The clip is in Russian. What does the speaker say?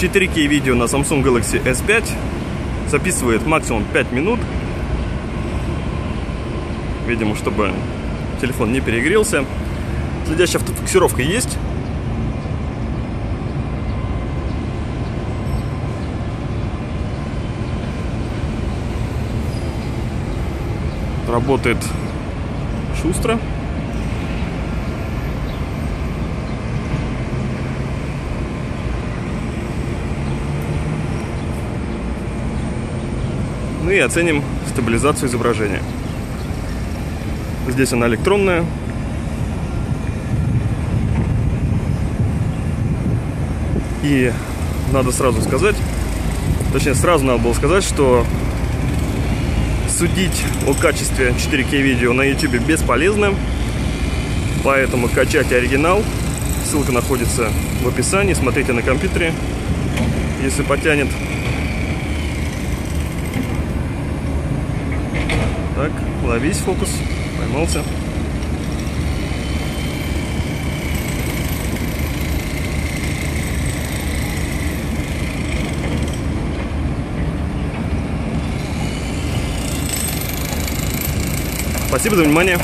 4К видео на Samsung Galaxy S5 записывает максимум 5 минут. Видимо, чтобы телефон не перегрелся. Следящая автофокусировка есть. Работает шустро. Ну и оценим стабилизацию изображения. Здесь она электронная. И надо сразу сказать, точнее, сразу надо было сказать, что судить о качестве 4К видео на YouTube бесполезно, поэтому качайте оригинал, ссылка находится в описании, смотрите на компьютере, если потянет. Так, ловись, фокус, поймался. Спасибо за внимание.